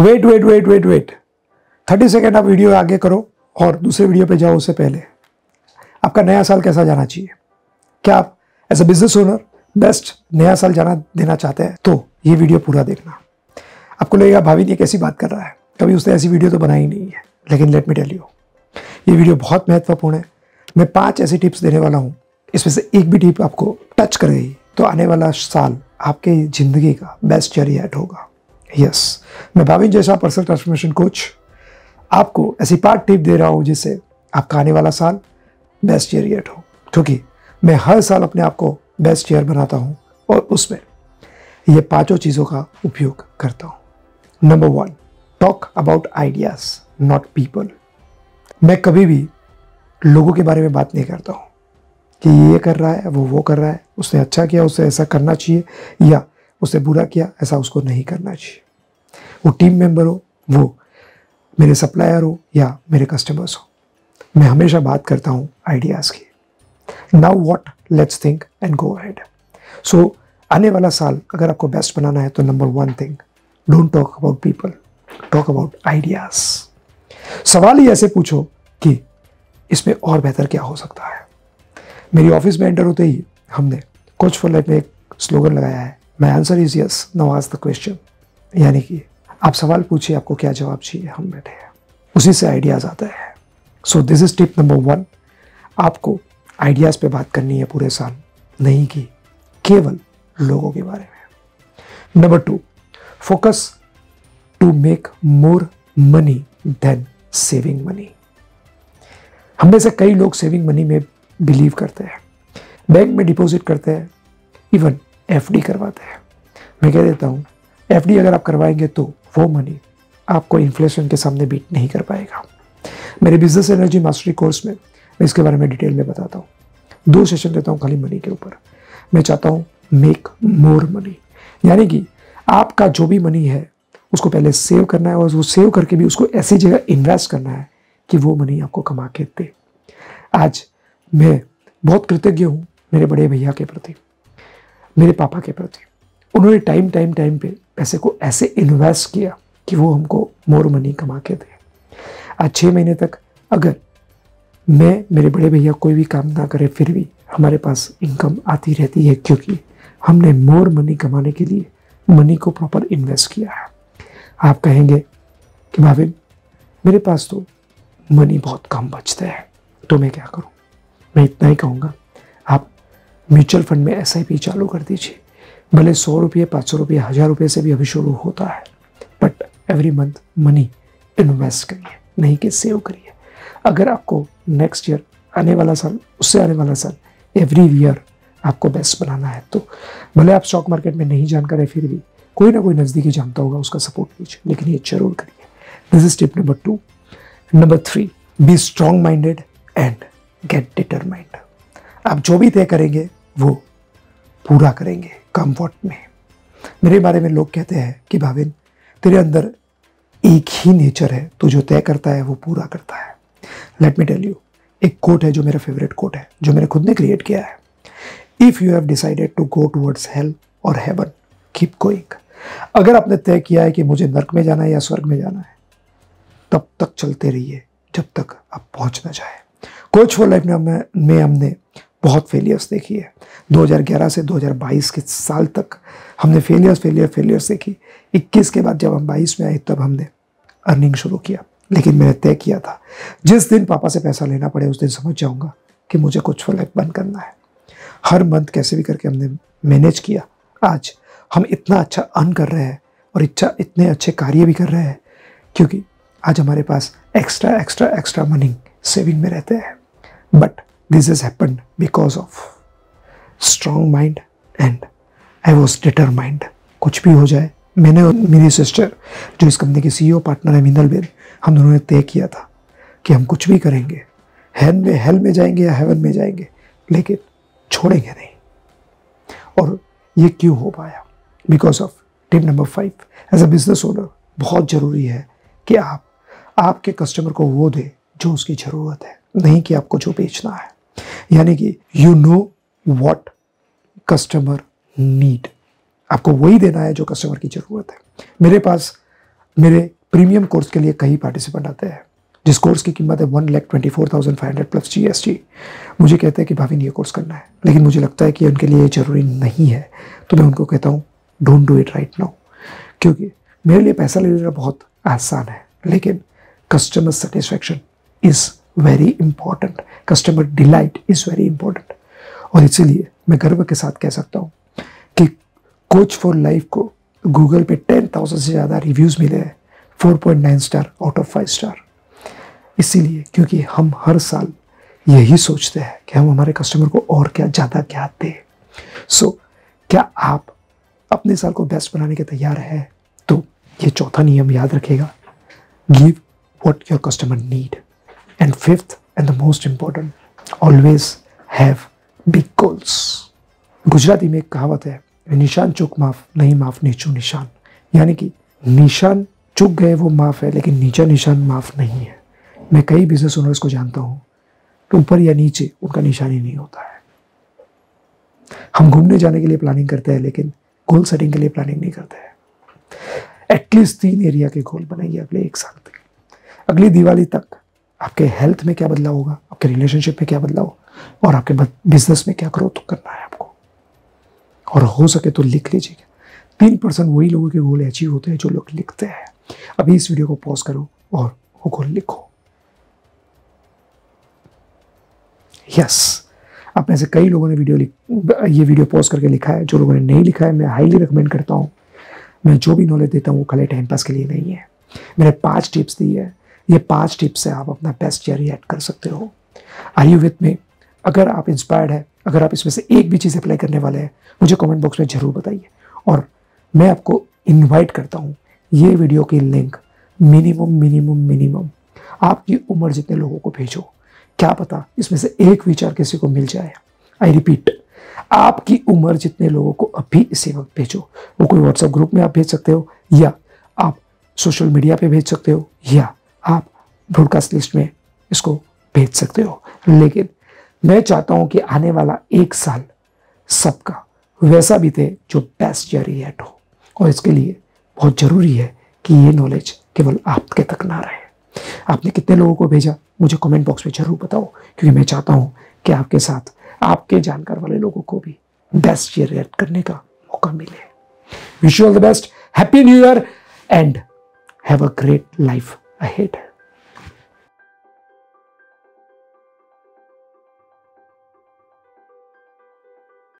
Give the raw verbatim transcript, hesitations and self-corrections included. Wait wait wait wait wait thirty second आप video आगे करो और दूसरे वीडियो पे जाओ उससे पहले आपका नया साल कैसा जाना चाहिए, क्या आप as a business owner best नया साल जाना देना चाहते हैं तो ये वीडियो पूरा देखना। आपको लगेगा भाविन ये कैसी बात कर रहा है, कभी उसने ऐसी वीडियो तो बनाई नहीं है, लेकिन लेट मी टेल यू ये वीडियो बहुत महत्वपूर्ण है। मैं पाँच ऐसी टिप्स देने वाला हूँ, इसमें से एक भी टिप आपको टच कर गई तो आने वाला साल आपके ज़िंदगी का बेस्ट ईयर येट होगा। यस, मैं भाविन जैसा पर्सनल ट्रांसफॉर्मेशन कोच आपको ऐसी पाँच टिप दे रहा हूँ जिससे आपका आने वाला साल बेस्ट ईयर येट हो, क्योंकि मैं हर साल अपने आप को बेस्ट ईयर बनाता हूँ और उसमें ये पाँचों चीज़ों का उपयोग करता हूँ। Number one, talk about ideas not people. मैं कभी भी लोगों के बारे में बात नहीं करता हूँ कि ये कर रहा है, वो वो कर रहा है, उसने अच्छा किया, उससे ऐसा करना चाहिए या उसने बुरा किया, ऐसा उसको नहीं करना चाहिए। वो टीम मेंबर हो, वो मेरे सप्लायर हो या मेरे कस्टमर्स हो, मैं हमेशा बात करता हूँ आइडियाज़ की। Now what, let's think and go ahead. So आने वाला साल अगर आपको बेस्ट बनाना है तो number one thing, don't talk about people, talk about ideas. सवाल ही ऐसे पूछो कि इसमें और बेहतर क्या हो सकता है। मेरी ऑफिस में एंटर होते ही हमने कोच फॉर लाइफ में एक स्लोगन लगाया है, my answer is yes, now ask the question, यानी कि आप सवाल पूछिए आपको क्या जवाब चाहिए, हम बैठे हैं, उसी से आइडियाज़ आता है। So this is tip number one, आपको आइडियाज़ पे बात करनी है पूरे साल, नहीं कि केवल लोगों के बारे में। Number two, focus to make more money than saving money. हम में से कई लोग सेविंग मनी में बिलीव करते हैं, बैंक में डिपॉजिट करते हैं, इवन एफडी करवाते हैं। मैं कह देता हूँ एफडी अगर आप करवाएंगे तो वो मनी आपको इन्फ्लेशन के सामने बीट नहीं कर पाएगा। मेरे बिजनेस एनर्जी मास्टरी कोर्स में मैं इसके बारे में डिटेल में बताता हूँ, दो सेशन देता हूँ खाली मनी के ऊपर। मैं चाहता हूँ मेक मोर मनी, यानी कि आपका जो भी मनी है उसको पहले सेव करना है और वो सेव करके भी उसको ऐसी जगह इन्वेस्ट करना है कि वो मनी आपको कमा के दे। आज मैं बहुत कृतज्ञ हूँ मेरे बड़े भैया के प्रति, मेरे पापा के प्रति, उन्होंने टाइम टाइम टाइम पे पैसे को ऐसे इन्वेस्ट किया कि वो हमको मोर मनी कमा के दे। आज छः महीने तक अगर मैं, मेरे बड़े भैया कोई भी काम ना करे फिर भी हमारे पास इनकम आती रहती है, क्योंकि हमने मोर मनी कमाने के लिए मनी को प्रॉपर इन्वेस्ट किया है। आप कहेंगे कि भाविन मेरे पास तो मनी बहुत कम बचता है तो मैं क्या करूं? मैं इतना ही कहूंगा, आप म्यूचुअल फंड में एसआईपी चालू कर दीजिए, भले सौ रुपये, पाँच सौ रुपये, हज़ार रुपये से भी अभी शुरू होता है, but every month money invest करिए, नहीं कि सेव करिए। अगर आपको नेक्स्ट ईयर, आने वाला साल, उससे आने वाला साल, एवरी ईयर आपको बेस्ट बनाना है तो भले आप स्टॉक मार्केट में नहीं जानकार है फिर भी कोई ना कोई नज़दीकी जानता होगा, उसका सपोर्ट लीजिए, लेकिन ये जरूर करिए। This is tip number two. Number three, be strong minded and get determined. आप जो भी तय करेंगे वो पूरा करेंगे कम वक्त में। मेरे बारे में लोग कहते हैं कि भाविन तेरे अंदर एक ही नेचर है, तू जो तय करता है वो पूरा करता है। लेट मी टेल यू, एक कोट है जो मेरा फेवरेट कोट है, जो मैंने खुद ने क्रिएट किया है, if you have decided to go towards hell और हेवन कीप गोइंग। अगर आपने तय किया है कि मुझे नर्क में जाना है या स्वर्ग में जाना है, तब तक चलते रहिए जब तक आप पहुँच ना जाए। कोच फॉर लाइफ में, में हमने बहुत फेलियर्स देखी है, दो हज़ार ग्यारह से दो हज़ार बाईस के साल तक हमने फेलियर्स फेलियर फेलियर्स देखी। इक्कीस के बाद जब हम बाईस में आए तब हमने अर्निंग शुरू किया, लेकिन मैंने तय किया था जिस दिन पापा से पैसा लेना पड़े उस दिन समझ जाऊँगा कि मुझे कोच फॉर लाइफ बंद करना है। हर मंथ कैसे भी करके हमने मैनेज किया, आज हम इतना अच्छा अर्न कर रहे हैं और इच्छा इतने अच्छे कार्य भी कर रहे हैं क्योंकि आज हमारे पास extra extra extra money saving में रहते हैं। But this is happen because of strong mind and I was determined. कुछ भी हो जाए, मैंने और मेरी सिस्टर जो इस कंपनी की सीईओ पार्टनर है मिंदल बेन, हम दोनों ने तय किया था कि हम कुछ भी करेंगे, हेल में हेल में जाएंगे या हेवन में जाएंगे, लेकिन छोड़ेंगे नहीं। और ये क्यों हो पाया? Because of tip number five. As a business owner बहुत ज़रूरी है कि आप आपके कस्टमर को वो दें जो उसकी ज़रूरत है, नहीं कि आपको जो बेचना है। यानी कि you know what customer need, आपको वही देना है जो कस्टमर की ज़रूरत है। मेरे पास मेरे प्रीमियम कोर्स के लिए कई पार्टिसिपेंट आते हैं जिस कोर्स की कीमत है one lakh twenty four thousand five hundred plus G S T. मुझे कहते हैं कि भाविन ये कोर्स करना है, लेकिन मुझे लगता है कि उनके लिए ज़रूरी नहीं है, तो मैं उनको कहता हूँ don't do it right now, क्योंकि मेरे लिए पैसा लेना बहुत आसान है, लेकिन customer satisfaction is very important, customer delight is very important. और इसीलिए मैं गर्व के साथ कह सकता हूँ कि कोच फॉर लाइफ को गूगल पे टेन थाउजेंड से ज़्यादा रिव्यूज़ मिले हैं, four point nine star out of five star. इसीलिए क्योंकि हम हर साल यही सोचते हैं कि हम हमारे कस्टमर को और क्या ज़्यादा क्या दें। सो so, क्या आप अपने साल को बेस्ट बनाने के तैयार हैं? तो ये चौथा नियम याद रखेगा, give what your customer need, and fifth and the most important, always have big goals. Gujarati में एक कहावत है, निशान चूक माफ नहीं माफ नीचू निशान, यानी कि निशान चूक गए वो माफ़ है लेकिन नीचा निशान माफ़ नहीं है। मैं कई बिजनेस ओनर्स को जानता हूँ तो ऊपर या नीचे उनका निशान ही नहीं होता है। हम घूमने जाने के लिए प्लानिंग करते हैं लेकिन गोल सेटिंग के लिए प्लानिंग नहीं करते हैं। एटलीस्ट तीन एरिया के गोल बनाइए अगले एक साल तक। अगली दिवाली तक आपके हेल्थ में क्या बदलाव होगा, आपके रिलेशनशिप में क्या बदलाव होगा और आपके बिजनेस में क्या ग्रोथ करना है आपको। और हो सके तो लिख लीजिएगा, तीन परसेंट वही लोगों के गोल अचीव होते हैं जो लोग लिखते हैं। अभी इस वीडियो को पॉज करो और वो गोल लिखो। यस, आप में से कई लोगों ने वीडियो ये वीडियो पॉज करके लिखा है, जो लोगों ने नहीं लिखा है मैं हाईली रिकमेंड करता हूँ। मैं जो भी नॉलेज देता हूँ वो खाली टाइम पास के लिए नहीं है। मैंने पाँच टिप्स दी है, ये पांच टिप्स से आप अपना बेस्ट ईयर ऐड कर सकते हो। Are you with me? अगर आप इंस्पायर्ड है, अगर आप इसमें से एक भी चीज़ अप्लाई करने वाले हैं मुझे कमेंट बॉक्स में ज़रूर बताइए। और मैं आपको इनवाइट करता हूँ, ये वीडियो की लिंक मिनिमम मिनिमम मिनिमम आपकी उम्र जितने लोगों को भेजो, क्या पता इसमें से एक विचार किसी को मिल जाए। आई रिपीट, आपकी उम्र जितने लोगों को अभी इसी वक्त भेजो। वो कोई व्हाट्सएप ग्रुप में आप भेज सकते हो, या आप सोशल मीडिया पर भेज सकते हो, या आप ब्रॉडकास्ट लिस्ट में इसको भेज सकते हो। लेकिन मैं चाहता हूं कि आने वाला एक साल सबका वैसा बीते जो बेस्ट ईयर ऐड हो, और इसके लिए बहुत ज़रूरी है कि ये नॉलेज केवल आपके तक ना रहे। आपने कितने लोगों को भेजा मुझे कमेंट बॉक्स में ज़रूर बताओ, क्योंकि मैं चाहता हूं कि आपके साथ आपके जानकार वाले लोगों को भी बेस्ट ईयर ऐड करने का मौका मिले। Wish you all the best, happy new year and have a great life ahead.